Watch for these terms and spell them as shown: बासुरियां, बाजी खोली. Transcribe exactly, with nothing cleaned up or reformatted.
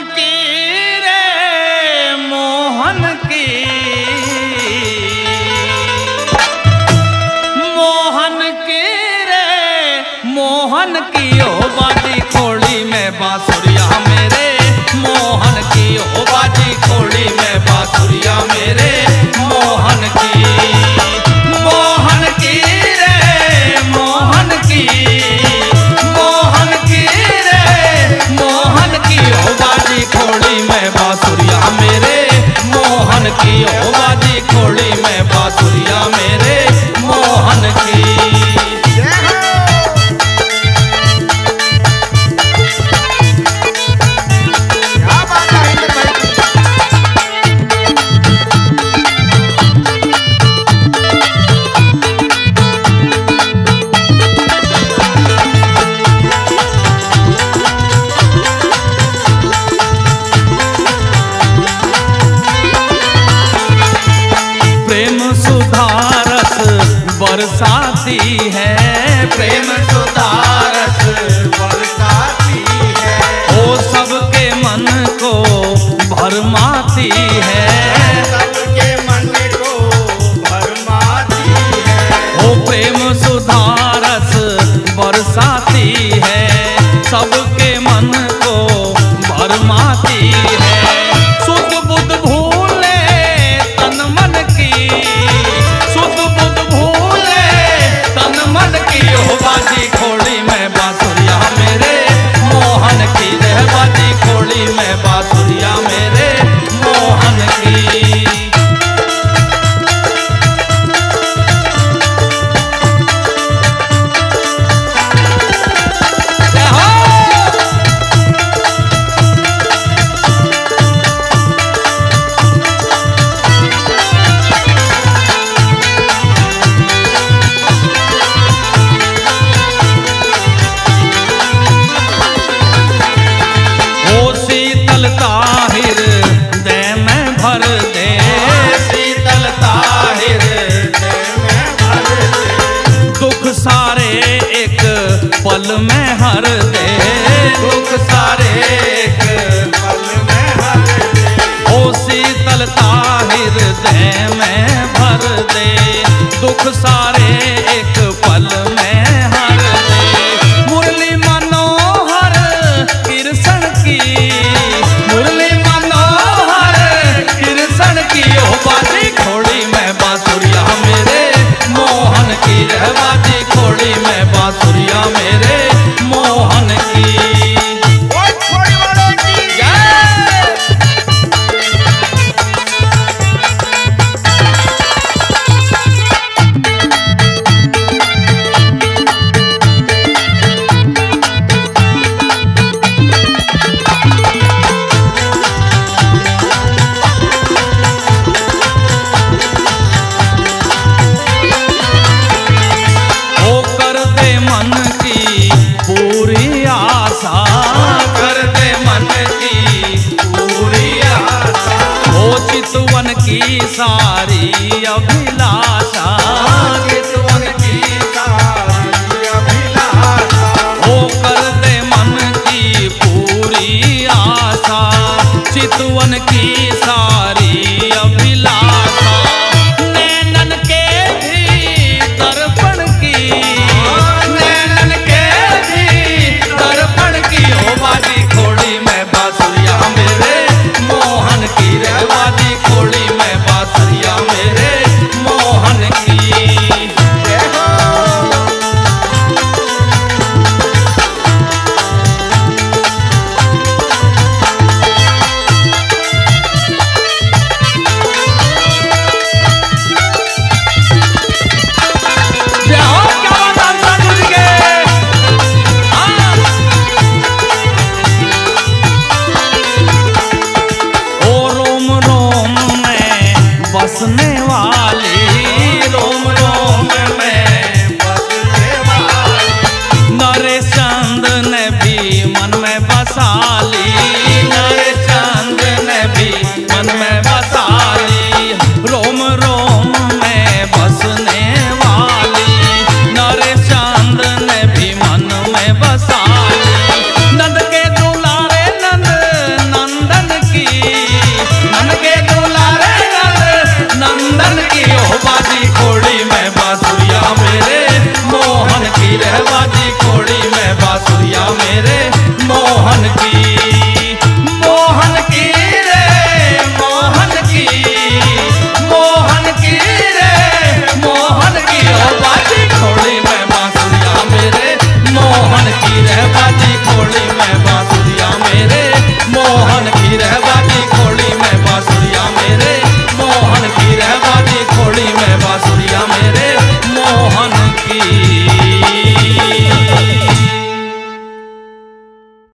की रे मोहन की, मोहन की रे मोहन की हो बाजी खोली में बासुरियां मेरे, मोहन की हो बाजी खोली में बासुरियां मेरे, मोहन की मोहन की रे मोहन की, मोहन की रे मोहन की हो बाजी खोली में बासुरियां मेरे, मोहन की हो बाजी खोली में बासुरियां मेरे, मोहन की। बरसाती है प्रेम सुधा रस बरसाती है, वो सबके मन को भरमाती है, सबके मन को भरमाती है, वो प्रेम सुधा रस बरसाती है, सबके मन को भरमाती है, सुख बुध भूले तन मन की, हो बाजी खोली में बासुरियां मेरे, मोहन की रह बाजी खोली में बासुरियां मेरे, मोहन की। पल में हर दे दुख सारे एक पल में हर दे, ओ शीतलता हृदय में भर दे, दुख सारे एक पल में हर दे, मुरली मनोहर कृष्ण की, मुरली मनोहर कृष्ण की हो बाजी खोली में बासुरियां मेरे, मोहन की रह बाजी खोली में बासुरियां मेरे, मोहन की। की सारी अभिलाषा चितवन की सारी अभिलाषा, हो कर दे मन की पूरी आशा, चितवन की सारी अभिलाषा, नैनन के भी दर्पण की, नैनन के भी दर्पण की हो बाजी खोली में बासुरियां मेरे, मोहन की रह बाजी खोली मेरे, मोहन की। नंद के दुलारे नंद नंद मेरे